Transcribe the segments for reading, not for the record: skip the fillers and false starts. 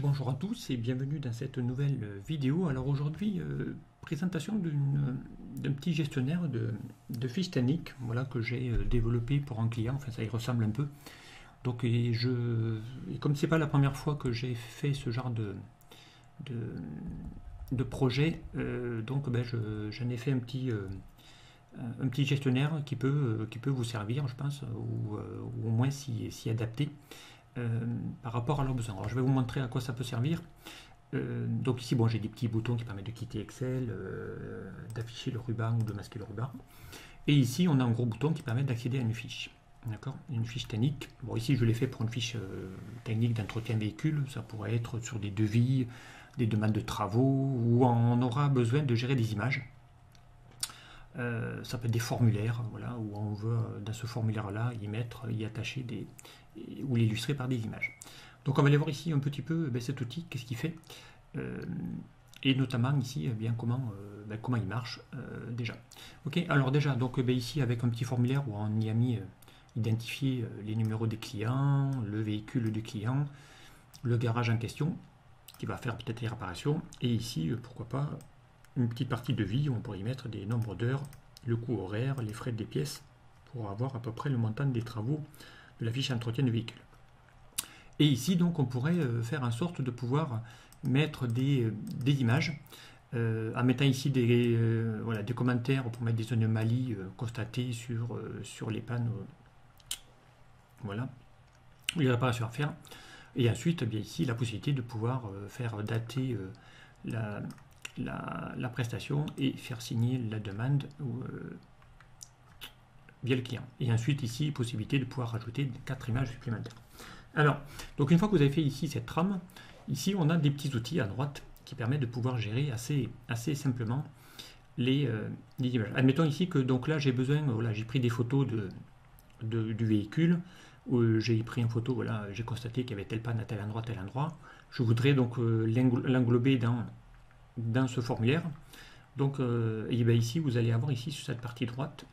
Bonjour à tous et bienvenue dans cette nouvelle vidéo. Alors aujourd'hui, présentation d'un petit gestionnaire de fiches techniques, voilà, que j'ai développé pour un client, enfin ça y ressemble un peu. Donc et comme c'est pas la première fois que j'ai fait ce genre de projet, donc ben, j'en ai fait un petit gestionnaire qui peut vous servir, je pense, ou au moins s'y adapter. Par rapport à leurs besoins. Alors, je vais vous montrer à quoi ça peut servir. Donc ici, bon, j'ai des petits boutons qui permettent de quitter Excel, d'afficher le ruban ou de masquer le ruban. Et ici, on a un gros bouton qui permet d'accéder à une fiche. D'accord, une fiche technique. Bon, ici, je l'ai fait pour une fiche technique d'entretien véhicule. Ça pourrait être sur des devis, des demandes de travaux, où on aura besoin de gérer des images. Ça peut être des formulaires, voilà, où on veut dans ce formulaire-là y attacher ou l'illustrer par des images. Donc on va aller voir ici un petit peu cet outil, qu'est-ce qu'il fait, et notamment ici comment il marche déjà. Ok, alors déjà, donc ici avec un petit formulaire où on y a mis identifier les numéros des clients, le véhicule du client, le garage en question, qui va faire peut-être les réparations, et ici pourquoi pas une petite partie de vie où on pourrait y mettre des nombres d'heures, le coût horaire, les frais des pièces, pour avoir à peu près le montant des travaux de la fiche entretien du véhicule. Et ici, donc, on pourrait faire en sorte de pouvoir mettre des images, en mettant ici des commentaires pour mettre des anomalies constatées sur les pannes, voilà, il n'y a pas à faire. Et ensuite, eh bien ici, la possibilité de pouvoir faire dater la prestation et faire signer la demande via le client. Et ensuite ici, possibilité de pouvoir rajouter 4 images supplémentaires. Alors, donc une fois que vous avez fait ici cette trame, ici on a des petits outils à droite qui permettent de pouvoir gérer assez simplement les images. Admettons ici que donc là j'ai besoin, voilà, j'ai pris des photos du véhicule, j'ai pris une photo, voilà, j'ai constaté qu'il y avait telle panne à tel endroit, tel endroit. Je voudrais donc l'englober dans ce formulaire. Donc et bien ici vous allez avoir ici sur cette partie droite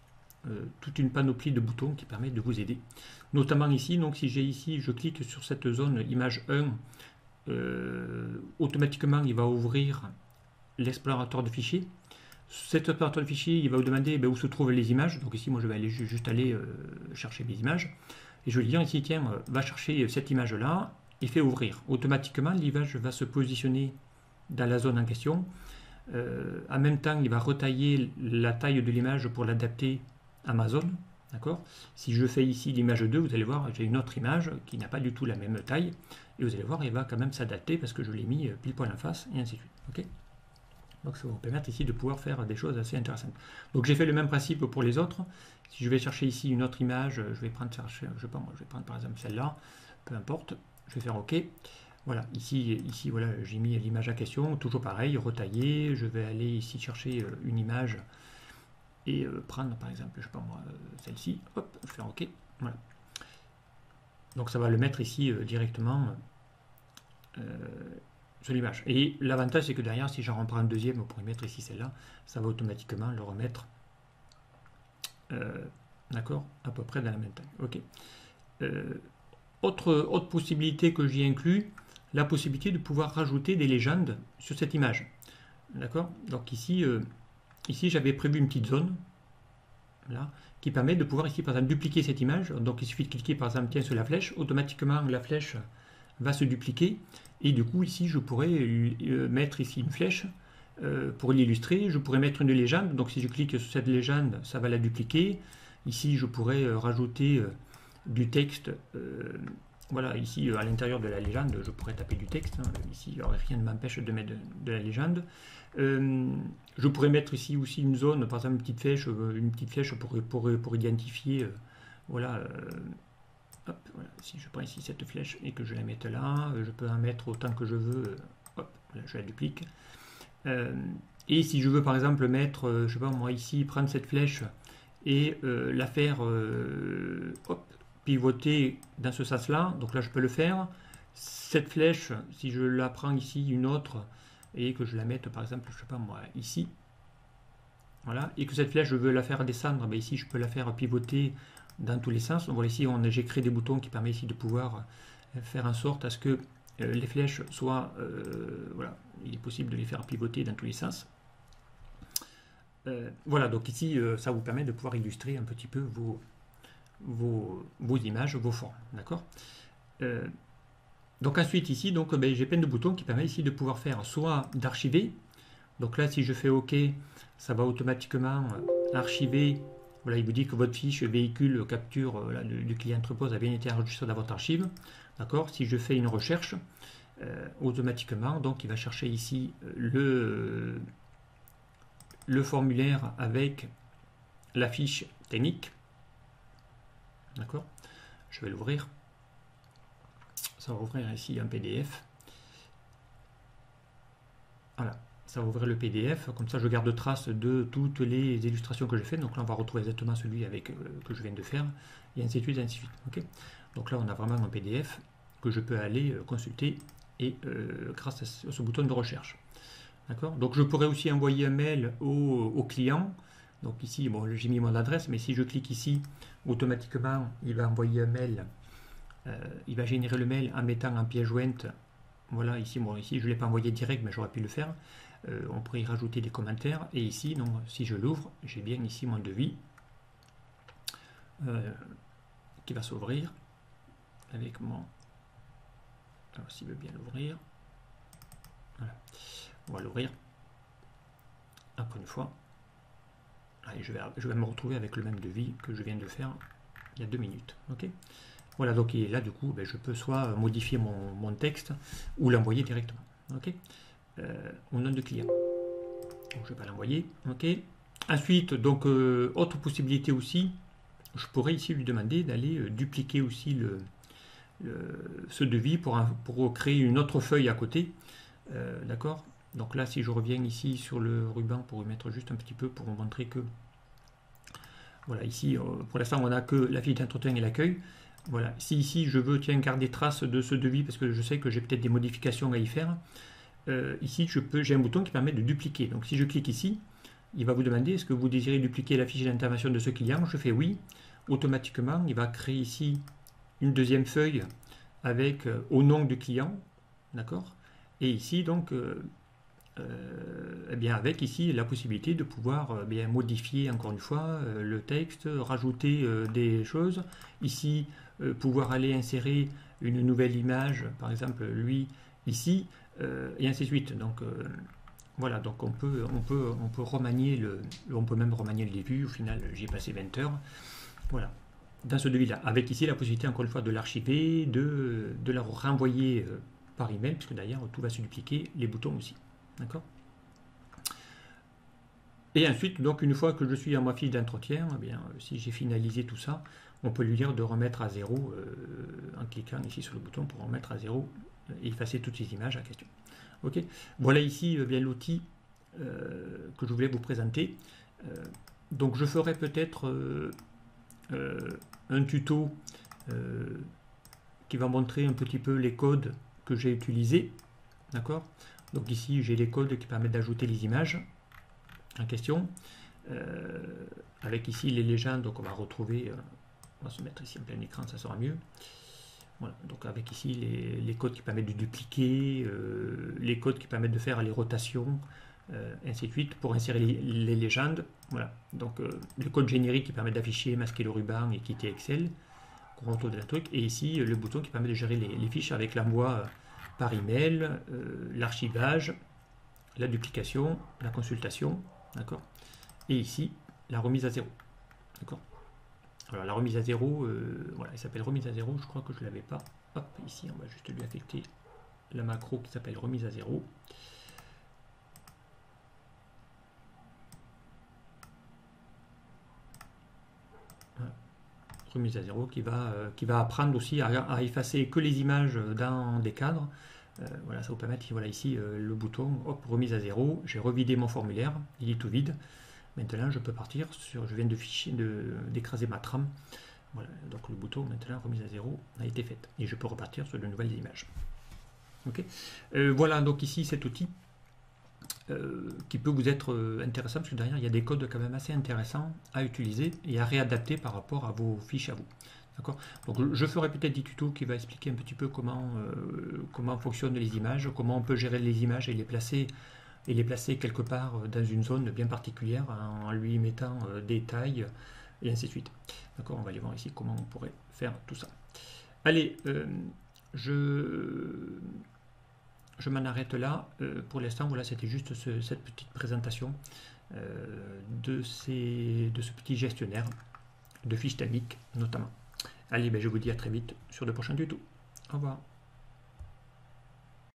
toute une panoplie de boutons qui permettent de vous aider, notamment ici. Donc si j'ai ici, je clique sur cette zone image 1, automatiquement il va ouvrir l'explorateur de fichiers. Cet explorateur de fichiers, il va vous demander où se trouvent les images. Donc ici moi je vais juste aller chercher mes images, et je vais dire ici, tiens, va chercher cette image là et fait ouvrir. Automatiquement l'image va se positionner dans la zone en question. En même temps, il va retailler la taille de l'image pour l'adapter à ma zone. D'accord ? Si je fais ici l'image 2, vous allez voir, j'ai une autre image qui n'a pas du tout la même taille. Et vous allez voir, elle va quand même s'adapter parce que je l'ai mis pile poil en face, et ainsi de suite. Okay ? Donc ça va vous permettre ici de pouvoir faire des choses assez intéressantes. Donc j'ai fait le même principe pour les autres. Si je vais chercher ici une autre image, je vais prendre par exemple celle-là, peu importe, je vais faire OK. Voilà, ici voilà, j'ai mis l'image à question, toujours pareil, retailler. Je vais aller ici chercher une image et prendre par exemple, je ne sais pas moi, celle-ci, hop, je fais OK, voilà. Donc ça va le mettre ici directement sur l'image. Et l'avantage, c'est que derrière, si j'en reprends un deuxième pour y mettre ici celle-là, ça va automatiquement le remettre, d'accord, à peu près dans la même taille. OK. Autre possibilité que j'y inclus, la possibilité de pouvoir rajouter des légendes sur cette image. D'accord ? Donc ici j'avais prévu une petite zone là, qui permet de pouvoir ici par exemple dupliquer cette image. Donc il suffit de cliquer par exemple, tiens, sur la flèche, automatiquement la flèche va se dupliquer, et du coup ici je pourrais mettre ici une flèche pour l'illustrer. Je pourrais mettre une légende, donc si je clique sur cette légende, ça va la dupliquer. Ici je pourrais rajouter du texte, voilà, ici à l'intérieur de la légende, je pourrais taper du texte, hein, ici rien ne m'empêche de mettre de la légende. Je pourrais mettre ici aussi une zone, par exemple une petite flèche pour identifier, voilà, hop, voilà, si je prends ici cette flèche et que je la mette là, je peux en mettre autant que je veux, hop, voilà, je la duplique. Et si je veux par exemple mettre, je sais pas moi, ici prendre cette flèche et la faire, hop, pivoter dans ce sens là, donc là je peux le faire. Cette flèche, si je la prends ici, une autre, et que je la mette par exemple, je sais pas moi, ici, voilà, et que cette flèche je veux la faire descendre, mais ici je peux la faire pivoter dans tous les sens. Donc voilà, ici j'ai créé des boutons qui permettent ici de pouvoir faire en sorte à ce que les flèches soient, voilà, il est possible de les faire pivoter dans tous les sens. Voilà, donc ici, ça vous permet de pouvoir illustrer un petit peu vos images, vos formes, d'accord. Donc ensuite ici, donc ben, j'ai plein de boutons qui permettent ici de pouvoir faire soit d'archiver. Donc là, si je fais OK, ça va automatiquement archiver. Voilà, il vous dit que votre fiche véhicule capture là, du client entrepose a bien été enregistrée dans votre archive. D'accord. Si je fais une recherche, automatiquement, donc il va chercher ici le formulaire avec la fiche technique. D'accord. Je vais l'ouvrir. Ça va ouvrir ici un PDF. Voilà. Ça va ouvrir le PDF, comme ça je garde trace de toutes les illustrations que j'ai faites. Donc là on va retrouver exactement celui avec que je viens de faire, et ainsi de suite, ainsi de suite. Okay, donc là on a vraiment un PDF que je peux aller consulter et grâce à ce bouton de recherche. D'accord. Donc je pourrais aussi envoyer un mail au client. Donc ici, bon, j'ai mis mon adresse, mais si je clique ici, automatiquement il va envoyer un mail. Il va générer le mail en mettant en pièce jointe. Voilà, ici, bon, ici je ne l'ai pas envoyé direct, mais j'aurais pu le faire. On pourrait y rajouter des commentaires, et ici, donc, si je l'ouvre, j'ai bien ici mon devis qui va s'ouvrir avec mon... Alors, s'il veut bien l'ouvrir, voilà. On va l'ouvrir encore une fois. Allez, je vais me retrouver avec le même devis que je viens de faire il y a 2 minutes. Ok. Voilà, donc et là, du coup, ben, je peux soit modifier mon texte ou l'envoyer directement. Ok. Au nom de client. Donc, je ne vais pas l'envoyer. Ok. Ensuite, donc autre possibilité aussi, je pourrais ici lui demander d'aller dupliquer aussi ce devis pour créer une autre feuille à côté. D'accord. Donc là, si je reviens ici sur le ruban pour lui mettre juste un petit peu pour vous montrer que voilà, ici, pour l'instant, on n'a que la fiche d'entretien et l'accueil. Voilà. Si ici, je veux tiens, garder trace de ce devis parce que je sais que j'ai peut-être des modifications à y faire. Ici, j'ai un bouton qui permet de dupliquer. Donc, si je clique ici, il va vous demander est-ce que vous désirez dupliquer la fiche d'intervention de ce client. Je fais oui. Automatiquement, il va créer ici une deuxième feuille avec au nom du client, d'accord. Et ici, donc, eh bien, avec ici la possibilité de pouvoir bien modifier encore une fois le texte, rajouter des choses. Ici, pouvoir aller insérer une nouvelle image, par exemple, lui ici. Et ainsi de suite. Donc voilà, donc on peut remanier on peut même remanier le début. Au final, j'y ai passé 20 heures. Voilà, dans ce devis-là, avec ici la possibilité encore une fois de l'archiver, de la renvoyer par email, puisque d'ailleurs tout va se dupliquer, les boutons aussi. D'accord. Et ensuite, donc une fois que je suis à ma fiche d'entretien, eh bien si j'ai finalisé tout ça, on peut lui dire de remettre à zéro en cliquant ici sur le bouton pour remettre à zéro. Et effacer toutes ces images à question. Ok. Voilà ici bien l'outil que je voulais vous présenter. Donc je ferai peut-être un tuto qui va montrer un petit peu les codes que j'ai utilisés. D'accord. Donc ici j'ai les codes qui permettent d'ajouter les images en question. Avec ici les légendes, donc on va retrouver. On va se mettre ici en plein écran, ça sera mieux. Voilà, donc avec ici les codes qui permettent de dupliquer, les codes qui permettent de faire les rotations, ainsi de suite, pour insérer les légendes. Voilà, donc le code générique qui permet d'afficher, masquer le ruban et quitter Excel, qu'on retrouve dans le truc. Et ici, le bouton qui permet de gérer les fiches avec l'envoi par email, l'archivage, la duplication, la consultation, d'accord. Et ici, la remise à zéro, d'accord. Alors la remise à zéro, voilà, elle s'appelle remise à zéro, je crois que je ne l'avais pas. Hop, ici on va juste lui affecter la macro qui s'appelle remise à zéro. Voilà. Remise à zéro qui va apprendre aussi à effacer que les images dans des cadres. Voilà, ça vous permet, voilà ici le bouton, hop, remise à zéro, j'ai revidé mon formulaire, il est tout vide. Maintenant, je peux partir sur. Je viens d'écraser ma trame. Voilà, donc le bouton, maintenant, remise à zéro, a été faite. Et je peux repartir sur de nouvelles images. Ok. Voilà, donc ici, cet outil qui peut vous être intéressant, parce que derrière, il y a des codes quand même assez intéressants à utiliser et à réadapter par rapport à vos fiches à vous. D'accord ? Donc je ferai peut-être des tutos qui va expliquer un petit peu comment fonctionnent les images, comment on peut gérer les images et les placer quelque part dans une zone bien particulière en lui mettant des tailles et ainsi de suite. D'accord, on va aller voir ici comment on pourrait faire tout ça. Allez, je m'en arrête là. Pour l'instant, voilà, c'était juste cette petite présentation de ce petit gestionnaire de fiches dynamiques notamment. Allez, ben, je vous dis à très vite sur de prochains tutos. Au revoir.